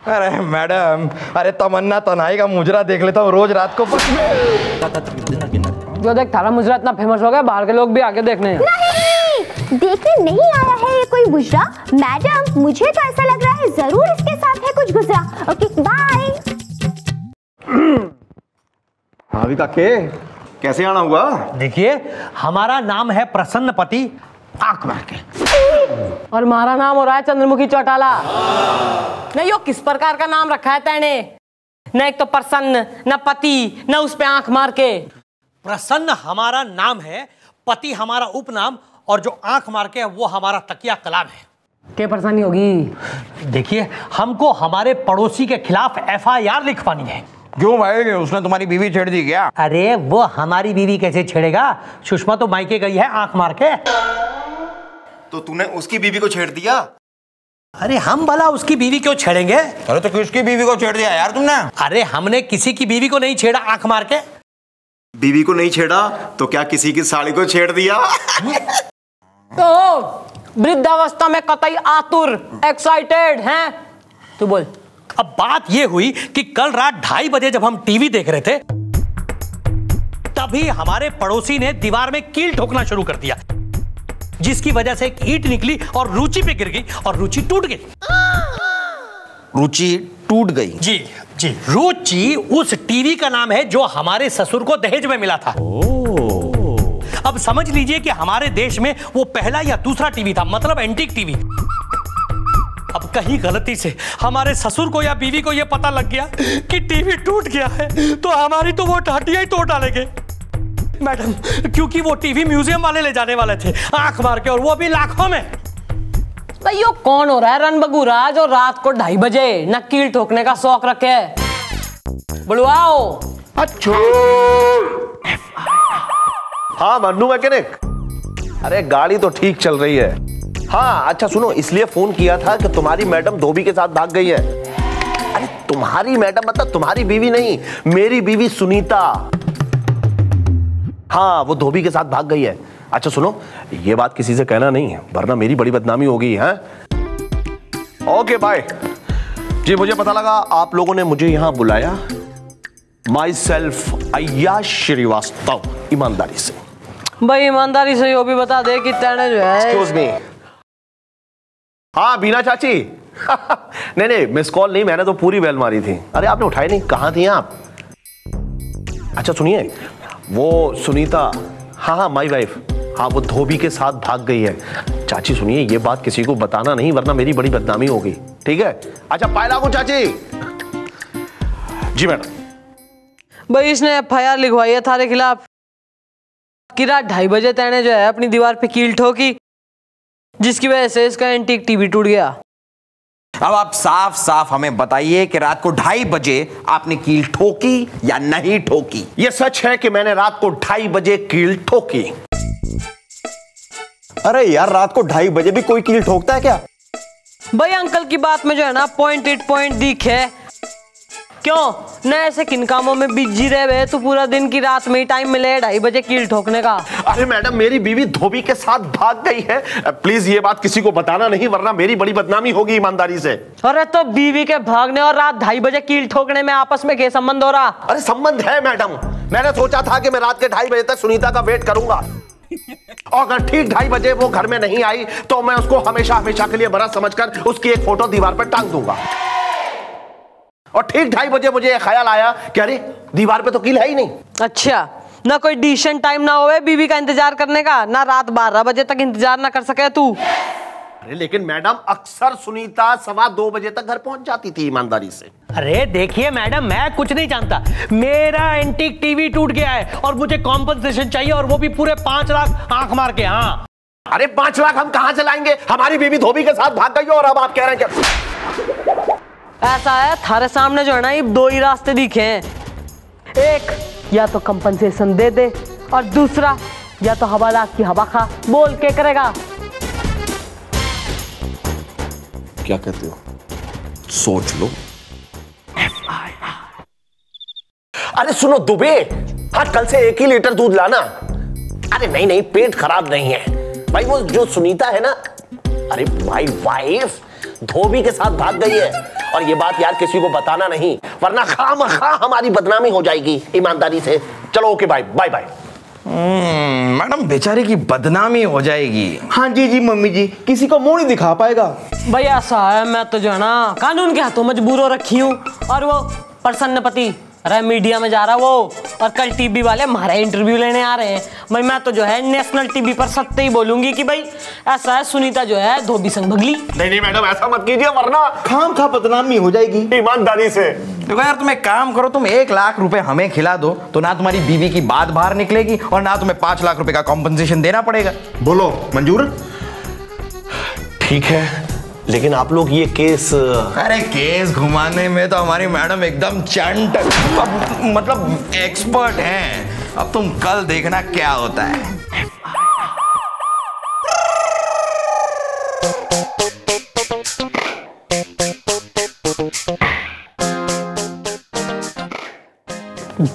अरे मैडम, अरे तमन्ना तनाई का मुजरा देख लेता हूँ रोज रात को। जो देख थारा मुजरा इतना फेमस हो गया, बाहर के लोग भी आके देखने हैं। नहीं, देखने नहीं आया है ये कोई मुजरा। मैडम, मुझे तो ऐसा लग रहा है जरूर इसके साथ है कुछ गुजरा। Okay bye. भाभी काके, कैसे आना हुआ? देखिए, हमारा नाम है प्रसन्न पति, आंख मार के, और हमारा नाम हो रहा है चंद्रमुखी चौटाला। नहीं, यो किस प्रकार का नाम रखा है तैने? न एक तो प्रसन्न, न पति, न उस पे आंख मार के। प्रसन्न हमारा नाम है, पति हमारा उपनाम, और जो आंख मार के है वो हमारा तकिया कलाम है। क्या परेशानी होगी? देखिए, हमको हमारे पड़ोसी के खिलाफ FIR लिखवानी है। क्यों भाई, उसने तुम्हारी बीवी छेड़ दी क्या? अरे वो हमारी बीवी कैसे छेड़ेगा? सुषमा तो मायके गई है आंख मार के। तो तूने उसकी बीवी को छेड़ दिया? अरे हम भला उसकी बीवी क्यों छेड़ेंगे? अरे तो किसकी बीवी को छेड़ दिया यार तुमने? अरे हमने किसी की बीवी को नहीं छेड़ा आंख मार के। बीवी को नहीं छेड़ा तो क्या किसी की साड़ी को छेड़ दिया? तो वृद्धावस्था में कतई आतुर, एक्साइटेड हैं। तू बोल। अब बात ये हुई कि कल रात 2:30 बजे जब हम टीवी देख रहे थे, तभी हमारे पड़ोसी ने दीवार में कील ठोकना शुरू कर दिया, जिसकी वजह से एक ईंट निकली और रुचि पे गिर गई और रुचि टूट गई। रुचि टूट गई? जी जी। रुचि उस टीवी का नाम है जो हमारे ससुर को दहेज में मिला था। अब समझ लीजिए कि हमारे देश में वो पहला या दूसरा टीवी था, मतलब एंटीक टीवी। अब कहीं गलती से हमारे ससुर को या बीवी को ये पता लग गया कि टीवी टूट गया है, तो हमारी तो वो हड्डियां ही तोड़ डालेंगे मैडम, क्योंकि वो टीवी म्यूजियम वाले ले जाने वाले थे आंख मार के, और वो भी लाखों में। भाई यो कौन हो रहा है रणबगुराज, और रात को 2:30 बजे न कील ठोकने का शौक रखे? बुलवाओ। अच्छा हाँ मन्नू मैकेनिक, अरे गाड़ी तो ठीक चल रही है। हाँ अच्छा सुनो, इसलिए फोन किया था कि तुम्हारी मैडम धोबी के साथ भाग गई है। अरे तुम्हारी मैडम मतलब तुम्हारी बीवी नहीं, मेरी बीवी सुनीता। हाँ वो धोबी के साथ भाग गई है। अच्छा सुनो, ये बात किसी से कहना नहीं है, वरना मेरी बड़ी बदनामी होगी। है ओके बाय। जी मुझे पता लगा आप लोगों ने मुझे यहाँ बुलाया। माई सेल्फ आया श्रीवास्तव। ईमानदारी से भाई, ईमानदारी से यो भी बता दे कि तैने जो है। Excuse me. हाँ बीना चाची। नहीं मिस कॉल नहीं, मैंने तो पूरी बेल मारी थी। अरे आपने उठाई नहीं, कहाँ थी आप? अच्छा सुनिए, वो सुनीता, हाँ हाँ माई वाइफ, हाँ वो धोबी के साथ भाग गई है। चाची सुनिए, ये बात किसी को बताना नहीं, वरना मेरी बड़ी बदनामी होगी, ठीक है? अच्छा पाए लागू चाची। जी मैडम। भाई इसने FIR लिखवाई है थारे खिलाफ कि रात 2:30 बजे तैने जो है अपनी दीवार पे कील ठोकी, जिसकी वजह से इसका एंटीक टीवी टूट गया। अब आप साफ साफ हमें बताइए कि रात को 2:30 बजे आपने कील ठोकी या नहीं ठोकी? यह सच है कि मैंने रात को 2:30 बजे कील ठोकी। अरे यार, रात को 2:30 बजे भी कोई कील ठोकता है क्या? भाई अंकल की बात में जो है ना पॉइंट इट पॉइंट दिखे। क्यों न ऐसे किन कामों में बिजी रहे हुए तो पूरा दिन की रात में ही टाइम मिले 2:30 बजे कील ठोकने का? अरे मैडम, मेरी बीवी धोबी के साथ भाग गई है, प्लीज ये बात किसी को बताना नहीं, वरना मेरी बड़ी बदनामी होगी। ईमानदारी से। अरे तो बीवी के भागने और रात 2:30 बजे कील ठोकने में आपस में क्या संबंध हो रहा? अरे संबंध है मैडम, मैंने सोचा था कि मैं रात के 2:30 बजे तक सुनीता का वेट करूंगा, और अगर ठीक 2:30 बजे वो घर में नहीं आई तो मैं उसको हमेशा हमेशा के लिए बड़ा समझकर उसकी एक फोटो दीवार पर टांग दूंगा। और ठीक 2:30 बजे मुझे ख्याल आया कि अरे दीवार पे तो कील है ही नहीं। अच्छा, ना कोई डिसेंट टाइम ना होवे बीवी का इंतजार करने का, ना रात 12 बजे तक इंतजार ना कर सके तू। अरे लेकिन मैडम, अक्सर सुनीता 2:15 बजे तक घर पहुंच जाती थी। ईमानदारी से। अरे देखिए मैडम, मैं कुछ नहीं जानता, मेरा एंटीक टीवी टूट गया है और मुझे कॉम्पनसेशन चाहिए, और वो भी पूरे 5 लाख आंख मार के। हाँ अरे 5 लाख हम कहाँ से लाएंगे? हमारी बीवी धोबी के साथ भाग गई हो, और अब आप कह रहे हैं कि ऐसा है? थारे सामने जो है ना ये 2 ही रास्ते दिखे हैं, एक या तो कंपनसेशन दे दे, और दूसरा या तो हवाला की हवा खा बोल के करेगा। क्या कहते हो? सोच लो। FIR। अरे सुनो दुबे, हाँ कल से 1 ही लीटर दूध लाना। अरे नहीं नहीं, पेट खराब नहीं है भाई, वो जो सुनीता है ना, अरे माई वाइफ, धोबी के साथ भाग गई है। और ये बात यार किसी को बताना नहीं, वरना खामखा हमारी बदनामी हो जाएगी ईमानदारी से। चलो okay, bye bye bye. Madam बेचारे की बदनामी हो जाएगी। हाँ जी जी मम्मी जी, किसी को मुंह नहीं दिखा पाएगा। भैया साहब मैं तो जो है ना कानून के हाथों मजबूर हो रखी हूँ। और वो प्रसन्न पति अरे मीडिया में जा रहा वो, और कल टीवी वाले हमारा इंटरव्यू लेने आ रहे हैं। भाई मैं तो जो है नेशनल टीवी पर सत्य ही बोलूंगी कि भाई ऐसा है सुनीता जो है धोबी संग भगली। नहीं नहीं मैडम ऐसा मत कीजिए, वरना खाम खा बदनामी हो जाएगी ईमानदारी से। देखो यार तुम एक काम करो, तुम 1 लाख रुपए हमें खिला दो तो ना तुम्हारी बीवी की बात बाहर निकलेगी और ना तुम्हें 5 लाख रुपए का कॉम्पनसेशन देना पड़ेगा। बोलो मंजूर? ठीक है, लेकिन आप लोग ये केस, अरे केस घुमाने में तो हमारी मैडम एकदम चंट मतलब एक्सपर्ट हैं। अब तुम कल देखना क्या होता है।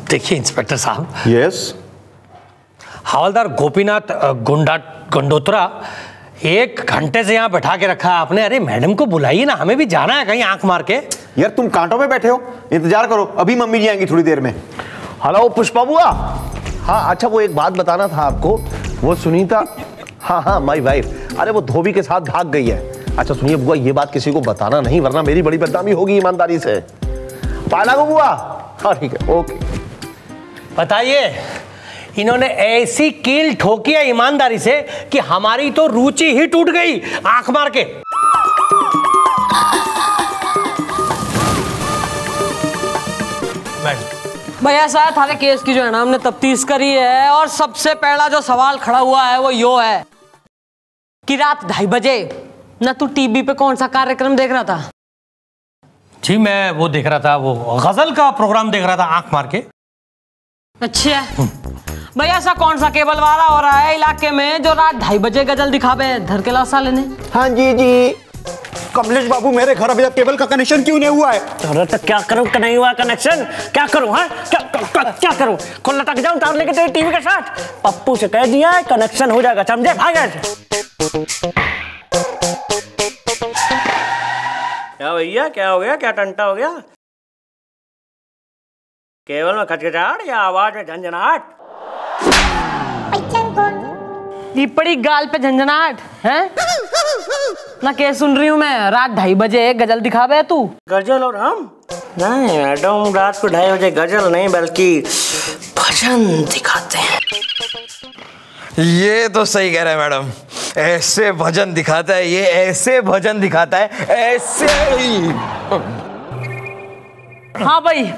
देखिए इंस्पेक्टर साहब। यस। हवलदार गोपीनाथ गंडोत्रा 1 घंटे से यहाँ बैठा के रखा आपने। अरे मैडम को बुलाइए ना, हमें भी जाना है कहीं आंख मार के। यार तुम कांटों पे बैठे हो, इंतजार करो अभी मम्मी जी आएंगी थोड़ी देर में। हेलो पुष्पा बुआ। हाँ अच्छा वो एक बात बताना था आपको, वो सुनीता हाँ हाँ माय वाइफ, अरे वो धोबी के साथ भाग गई है। अच्छा सुनिए बुआ, ये बात किसी को बताना नहीं, वरना मेरी बड़ी बदनामी होगी ईमानदारी से। पाला को बुआ। हाँ ठीक है ओके। बताइए इन्होंने ऐसी कील ठोकी है ईमानदारी से कि हमारी तो रुचि ही टूट गई आंख मार के। भैया साहब थारे केस की जो है ना हमने तफ्तीश करी है, और सबसे पहला जो सवाल खड़ा हुआ है वो यो है कि रात 2:30 बजे ना तू टीवी पे कौन सा कार्यक्रम देख रहा था? जी मैं वो देख रहा था, वो गजल का प्रोग्राम देख रहा था आंख मार के। अच्छा भैया ऐसा कौन सा केबल वाला हो रहा है इलाके में जो रात 2:30 बजे गजल दिखावे धर के लाशा लेने? हाँ जी जी कमलेश बाबू मेरे घर अभी तक केबल का कनेक्शन क्यों नहीं हुआ है? अरे तो क्या करूं कि नहीं हुआ कनेक्शन, क्या करूं? हाँ क्या करूं? खुला तक जाऊं तार लेके तेरी टीवी के साथ? पप्पू से कह दिया है कनेक्शन हो जाएगा, समझे? क्या भैया क्या हो गया, क्या टंटा हो गया? केवल में खचखचाहट या आवाज में झंझनाहट? पड़ी गाल पे झंझनाहट है ना? क्या सुन रही हूँ मैं, रात 2:30 बजे गजल दिखावे तू? गजल और हम नहीं मैडम, रात को 2:30 बजे गजल नहीं बल्कि भजन दिखाते हैं। ये तो सही कह रहे हैं मैडम, ऐसे भजन दिखाता है ये, ऐसे भजन दिखाता है ऐसे ही। हाँ भाई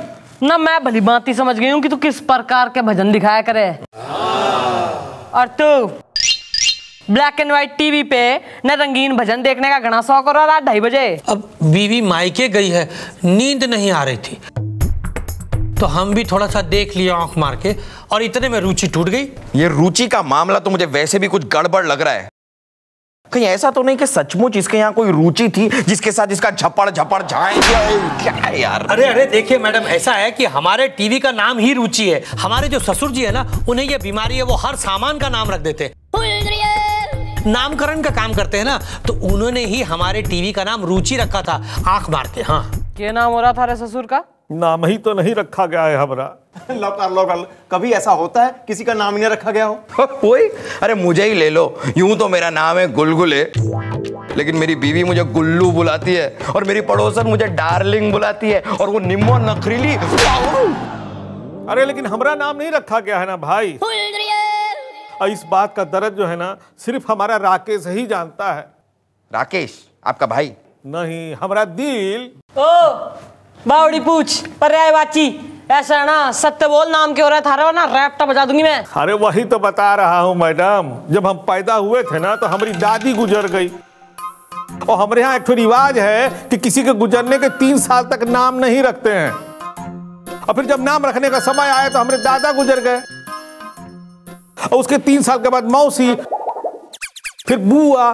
ना मैं भली बात समझ गई हूँ कि तू किस प्रकार के भजन दिखाया करे। और तू ब्लैक एंड व्हाइट टीवी पे न रंगीन भजन देखने का घना शौक हो रहा रात 2:30 बजे। अब बीवी मायके गई है, नींद नहीं आ रही थी तो हम भी थोड़ा सा देख लिया आंख मार के, और इतने में रुचि टूट गई। ये रुचि का मामला तो मुझे वैसे भी कुछ गड़बड़ लग रहा है। कहीं ऐसा तो नहीं कि सचमुच इसके यहाँ कोई रुचि थी जिसके साथ इसका झपड़ झपड़ झाए यार। अरे अरे देखिए मैडम ऐसा है कि हमारे टीवी का नाम ही रुचि है। हमारे जो ससुर जी है ना उन्हें ये बीमारी है, वो हर सामान का नाम रख देते हैं, नामकरण का काम करते हैं ना, तो उन्होंने ही हमारे टीवी का नाम रुचि रखा था आंख मार के। हाँ क्या नाम हो रहा था रे ससुर का? नाम ही तो नहीं रखा गया है हमारा। लव कभी ऐसा होता है किसी का नाम ही नहीं रखा गया हो? कोई अरे मुझे ही ले लो, यूं तो मेरा नाम है गुलगुले, लेकिन मेरी बीवी मुझे गुल्लू बुलाती है, और मेरी पड़ोसन मुझे डार्लिंग बुलाती है, और वो निम्मो नखरीली। अरे लेकिन हमारा नाम नहीं रखा गया है ना भाई, और इस बात का दर्द जो है ना सिर्फ हमारा राकेश ही जानता है। राकेश आपका भाई? नहीं हमारा दिल। बावड़ी पूछ पर्यायवाची, ऐसा है ना सत्य बोल नाम के हो रहा था ना, रैप्टा बजा दूंगी मैं। अरे वही तो बता रहा हूँ मैडम, जब हम पैदा हुए थे ना तो हमारी दादी गुजर गई, और हमारे यहाँ एक रिवाज है कि किसी के गुजरने के 3 साल तक नाम नहीं रखते हैं, और फिर जब नाम रखने का समय आया तो हमारे दादा गुजर गए, और उसके 3 साल के बाद मौसी, फिर बुआ,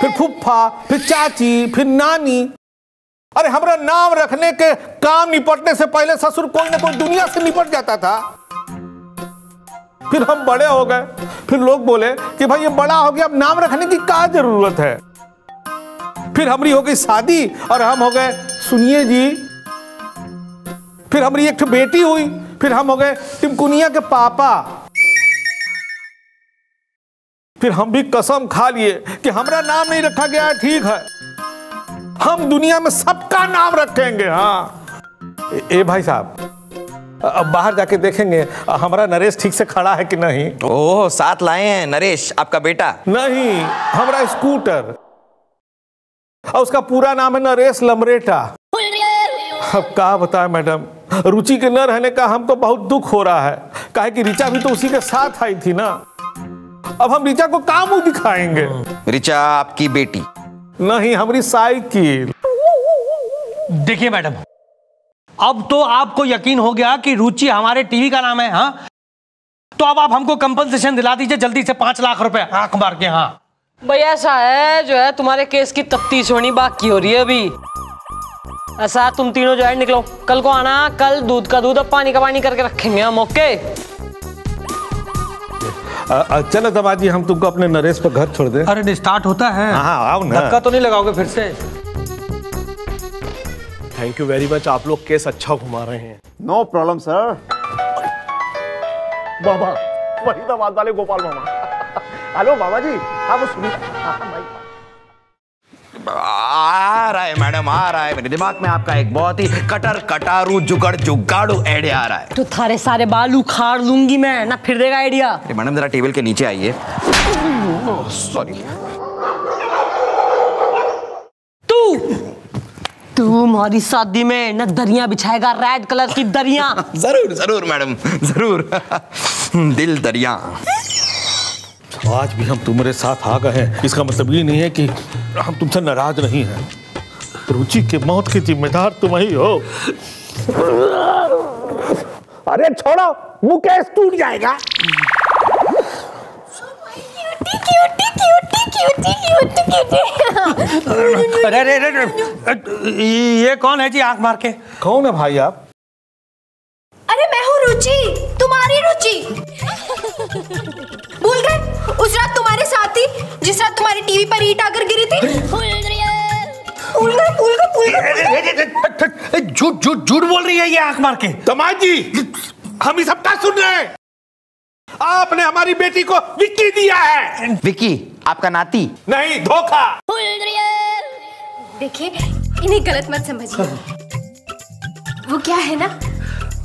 फिर फुफ्फा, फिर चाची, फिर नानी। अरे हमारा नाम रखने के काम निपटने से पहले ससुर कोई ना कोई दुनिया से निपट जाता था। फिर हम बड़े हो गए, फिर लोग बोले कि भाई ये बड़ा हो गया अब नाम रखने की क्या जरूरत है, फिर हमारी हो गई शादी और हम हो गए सुनिए जी। फिर हमारी एक बेटी हुई, फिर हम हो गए इमकुनिया के पापा। फिर हम भी कसम खा लिए कि हमारा नाम नहीं रखा गया है, ठीक है, हम दुनिया में सबका नाम रखेंगे। हाँ ए भाई साहब, अब बाहर जाके देखेंगे हमारा नरेश ठीक से खड़ा है कि नहीं। ओह, साथ लाए हैं नरेश आपका बेटा? नहीं, हमारा स्कूटर, और उसका पूरा नाम है नरेश लमरेटा। अब क्या बताएं मैडम, रुचि के न रहने का हमको बहुत दुख हो रहा है, काहे कि ऋचा भी तो उसी के साथ आई थी ना। अब हम ऋचा को क्या मुंह दिखाएंगे? ऋचा आपकी बेटी? नहीं, हमारी साइकिल। देखिए मैडम, अब तो आपको यकीन हो गया कि रुचि हमारे टीवी का नाम है। हाँ, तो अब आप हमको कंपनसेशन दिला दीजिए जल्दी से, 5 लाख रुपए आंख मार के। हाँ भैया, ऐसा है जो है तुम्हारे केस की तफ्तीश होनी बाकी हो रही है अभी। ऐसा तुम तीनों जो है निकलो, कल को आना, कल दूध का दूध और पानी का पानी करके रखेंगे हम। ओके चलो दामाद जी, हम तुमको अपने नरेश पर घर छोड़ दे। अरे स्टार्ट होता है। हाँ आओ ना, धक्का तो नहीं लगाओगे फिर से? थैंक यू वेरी मच, आप लोग केस अच्छा घुमा रहे हैं। No problem sir. बाबा, वही दामाद वाले गोपाल बाबा। हेलो बाबा जी, आप सुनिए। आ रहा है मैडम, आ रहा है मेरे दिमाग में आपका एक बहुत ही कटर कटारू जुगड़ जुगाड़ू आइडिया आ रहा है। तो थारे सारे बाल उखाड़ लूंगी मैं, ना फिर देगा आइडिया। अरे मैडम जरा टेबल के नीचे आइए। सॉरी। तू हमारी शादी में ना दरिया बिछाएगा, रेड कलर की दरिया। जरूर जरूर मैडम, जरूर। दिल दरिया। आज भी हम तुम्हारे साथ आ गए हैं, इसका मतलब ये नहीं है कि हम तुमसे नाराज नहीं हैं। रुचि के मौत के जिम्मेदार तुम ही हो। अरे छोड़ो, मुकेश टूट जाएगा। अरे अरे, ये कौन है जी आंख मार के? कौन है भाई आप? अरे मैं हूँ रुचि, तुम्हारी रुचि। भूल गए उस रात तुम्हारे साथ ही जिस रात तुम्हारी टीवी पर ईंट आकर गिरी थी? झूठ झूठ झूठ बोल रही है ये आंख मार के। दामाद जी, हम ही सबका सुन रहे हैं, आपने हमारी बेटी को विक्की दिया है। विक्की आपका नाती? नहीं, धोखा। देखिए, इन्हें गलत मत समझिए। वो क्या है ना,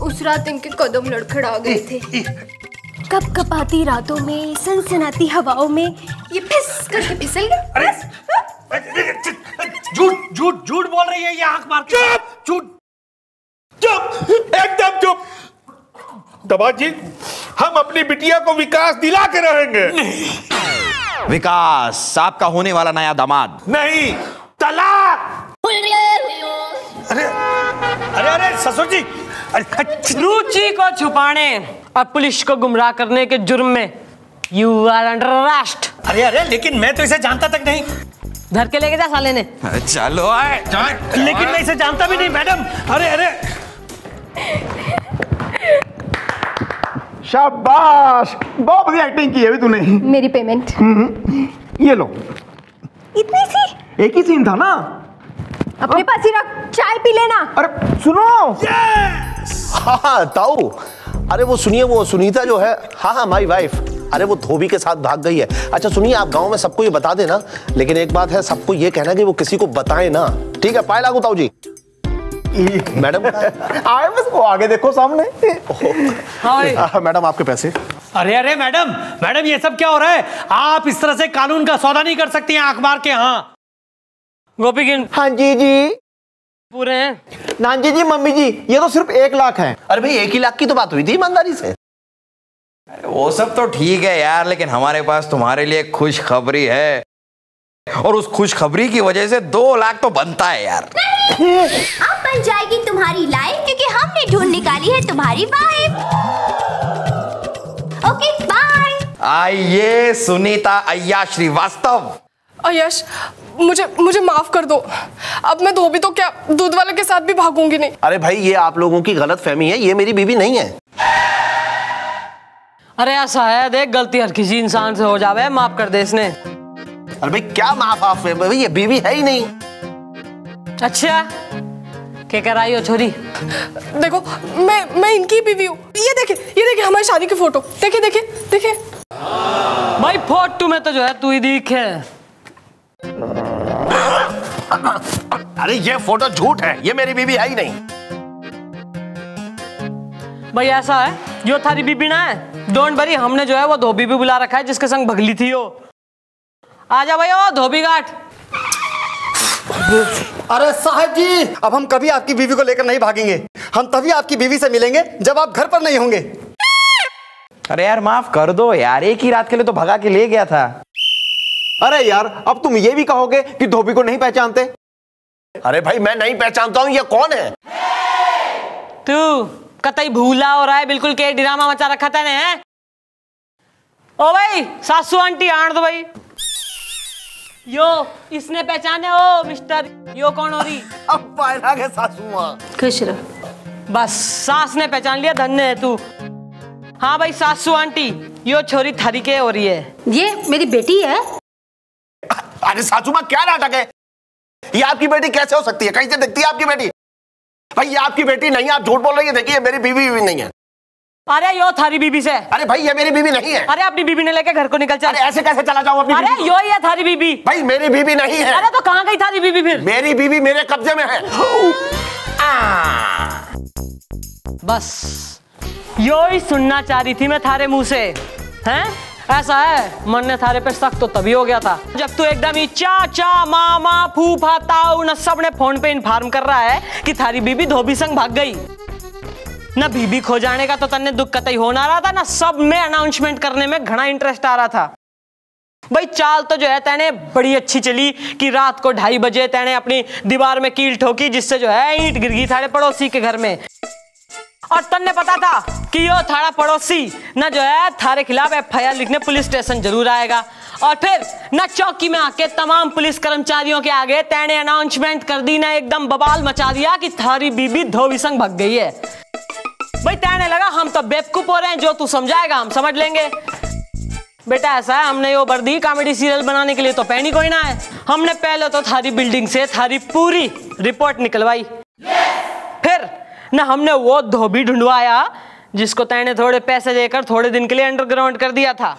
उस रात इनके कदम लड़खड़ा गए थे। कप कपाती रातों में, सनसनाती हवाओं में ये फिस करके फिसल गया। अरे झूठ झूठ झूठ बोल रही है ये आंख मार के। झूठ, चुप, एकदम चुप। दामाद जी, हम अपनी बिटिया को विकास दिला के रहेंगे। विकास आपका होने वाला नया दामाद? नहीं, तलाक। अरे अरे अरे ससुर जी, रुचि को छुपाने और पुलिस को गुमराह करने के जुर्म में यू आर अंडर अरेस्ट। अरे अरे, लेकिन मैं तो इसे जानता तक नहीं। धर के लेके जा साले ने। चलो आए, लेकिन मैं इसे जानता भी नहीं मैडम। अरे अरे, शाबाश, बहुत बढ़िया एक्टिंग की है अभी तूने। मेरी पेमेंट ये लो। इतनी सी? एक ही सीन था ना, अपने पास ही रख, चाय पी लेना। अरे सुनो। हाँ ताऊ, अरे वो सुनिए, वो सुनीता जो है, हाँ हाँ माई वाइफ, अरे वो धोबी के साथ भाग गई है। अच्छा सुनिए, आप गांव में सबको ये बता देना, लेकिन एक बात है, सबको ये कहना कि वो किसी को बताए ना, ठीक है? पाए लागू ताऊ जी। मैडम आए, बस वो आगे देखो सामने। हाँ मैडम, आपके पैसे। अरे अरे मैडम, मैडम ये सब क्या हो रहा है? आप इस तरह से कानून का सौदा नहीं कर सकती आंख मार के। हाँ गोपी गिन। हाँ जी जी, पूरे हैं। नानजी जी, मम्मी जी, ये तो सिर्फ 1 लाख है। अरे भाई 1 ही लाख की तो बात हुई थी ईमानदारी से। अरे वो सब तो ठीक है यार, लेकिन हमारे पास तुम्हारे लिए खुशखबरी है, और उस खुशखबरी की वजह से 2 लाख तो बनता है यार। अब बन जाएगी तुम्हारी लाइफ, क्योंकि हमने ढूंढ निकाली है तुम्हारी वाइफ। Okay bye. आइए सुनीता अय्या श्रीवास्तव। अय्याश, मुझे माफ कर दो, अब मैं धोबी तो क्या दूध वाले के साथ भी भागूंगी नहीं। अरे भाई, ये आप लोगों की गलत फहमी है, ये मेरी बीवी नहीं है। अरे ऐसा है, देख गलती हर किसी इंसान से हो जावे, माफ कर दे इसने। अरे भाई क्या माफ आफ है भाई, ये बीवी है ही नहीं। अच्छा क्या कर आई हो छोरी? देखो मैं इनकी बीवी हूँ। ये देखे हमारी शादी की फोटो। देखे भाई फोटो में तो जो है तू ही दिख है। अरे ये फोटो झूठ है, ये मेरी बीबी है ही नहीं। भाई ऐसा है जो थारी बीबी ना है, डोंट वरी, हमने जो है वो धोबी भी बुला रखा है जिसके संग भगली थी हो। आजा भाई ओ धोबी गाठ। अरे साहब जी, अब हम कभी आपकी बीवी को लेकर नहीं भागेंगे। हम तभी आपकी बीवी से मिलेंगे जब आप घर पर नहीं होंगे। अरे यार माफ कर दो यार, एक ही रात के लिए तो भगा के ले गया था। अरे यार अब तुम ये भी कहोगे कि धोबी को नहीं पहचानते? अरे भाई मैं नहीं पहचानता हूँ, ये कौन है? तू कतई भूला हो रहा है, बिल्कुल के ड्रामा मचा रखा था ने। ओ भाई सासू आंटी आन दो भाई। यो इसने पहचाने ओ मिस्टर, यो कौन हो रही? अब पायरा के सासू माँ खुश रहो, बस सास ने पहचान लिया, धन्य है तू। हाँ भाई सासू आंटी, यो छोरी थारी के हो रही है, ये मेरी बेटी है। अरे सासू माँ क्या नाटक है, ये आपकी बेटी कैसे हो सकती है? कहीं से दिखती है आपकी बेटी? भाई ये आपकी बेटी नहीं है, आप झूठ बोल रही है। देखिए ये मेरी बीवी भी नहीं है। अरे यो थारी बीबी से। अरे भाई ये मेरी बीवी नहीं है। अरे अपनी बीबी ने लेके घर को निकल चल। अरे ऐसे कैसे चला जाऊं अपनी? अरे यो ये थारी बीबी। भाई मेरी बीवी नहीं है। अरे तो कहाँ गई थारी बीबी फिर? मेरी बीवी मेरे कब्जे में है। बस यो ही सुनना चाह रही थी मैं थारे मुँह से। है ऐसा है, मन ने थारे पे सख्त तो तभी हो गया था जब तू एकदम ही चाचा मामा फूफा ताऊ न सब ने फोन पे इन्फॉर्म कर रहा है कि थारी बीबी धोबी संग भाग गई। ना बीबी खो जाने का तो तन्ने दुख कतई होना रहा था, ना सब में अनाउंसमेंट करने में घना इंटरेस्ट आ रहा था। भाई चाल तो जो है तैने बड़ी अच्छी चली कि रात को 2:30 बजे तैने अपनी दीवार में कील ठोकी जिससे जो है ईंट गिर गई थारे पड़ोसी के घर में। और तन्ने पता था कि यो थारा पड़ोसी ना जो है थारे खिलाफ FIR लिखने पुलिस स्टेशन जरूर आएगा। और फिर ना चौकी में आके तमाम पुलिस कर्मचारियों के आगे तैने अनाउंसमेंट कर दी, ना एकदम बवाल मचा दिया कि थारी बीबी धोबी संग भाग गई है। भाई तैने लगा हम तो बेवकूफ हो रहे हैं, जो तू समझाएगा हम समझ लेंगे। बेटा ऐसा है, हमने यो वर्दी कॉमेडी सीरियल बनाने के लिए तो पहनी कोई ना है। हमने पहले तो थारी बिल्डिंग से थारी पूरी रिपोर्ट निकलवाई, फिर ना हमने वो धोबी ढूंढवाया जिसको तैने थोड़े पैसे देकर थोड़े दिन के लिए अंडरग्राउंड कर दिया था।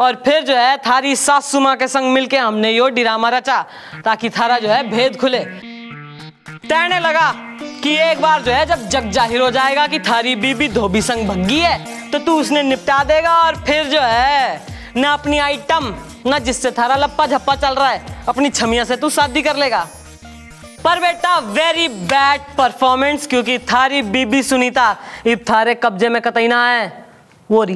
और फिर जो है थारी सासू माँ के संग मिलके हमने यो ड्रामा रचा ताकि थारा जो है भेद खुले। तैने लगा कि एक बार जो है जब जग जाहिर हो जाएगा कि थारी बीबी धोबी संग भगी है तो तू उसने निपटा देगा। और फिर जो है ना अपनी आइटम ना जिससे थारा लप्पा झप्पा चल रहा है अपनी छमिया से तू शादी कर लेगा। पर बेटा वेरी बैड परफॉर्मेंस, क्योंकि थारी बीबी सुनीता इब थारे कब्जे में कतई ना है। वो री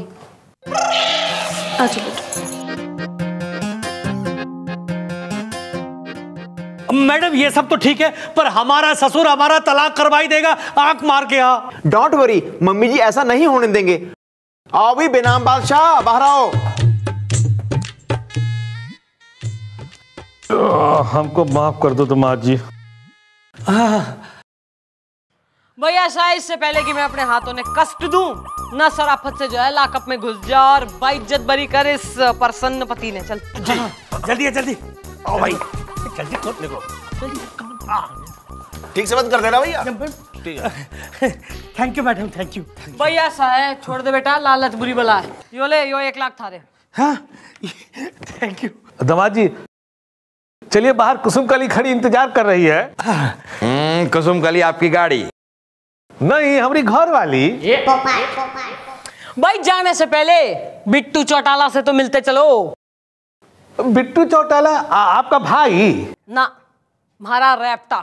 मैडम ये सब तो ठीक है, पर हमारा ससुर हमारा तलाक करवा ही देगा आंख मार के। हाँ डोंट वरी मम्मी जी, ऐसा नहीं होने देंगे। आओ भी बेनाम बादशाह बाहर आओ। हमको माफ कर दो तुम्हार जी। भैया शायद इससे पहले कि मैं अपने हाथों ने कष्ट दूं ना सराफत से जो है लाकअप में घुस जा और बाइज्जत बरी कर इस प्रसन्न पति ने। चल जी जल्दी है, जल्दी आओ भाई, जल्दी खोल देखो, जल्दी ठीक से बंद कर देना भैया। ठीक है thank you madam, thank you. भैया साहब छोड़ दे बेटा, लालच बुरी बला है। यो ले यो 1 लाख थारे। हाँ थैंक यू दामाद जी। चलिए बाहर कुसुमकली खड़ी इंतजार कर रही है। कुसुमकली आपकी गाड़ी नहीं, हमारी घर वाली। भाई जाने से पहले बिट्टू चौटाला से तो मिलते चलो। बिट्टू चौटाला आपका भाई? ना, हमारा रैप्टा।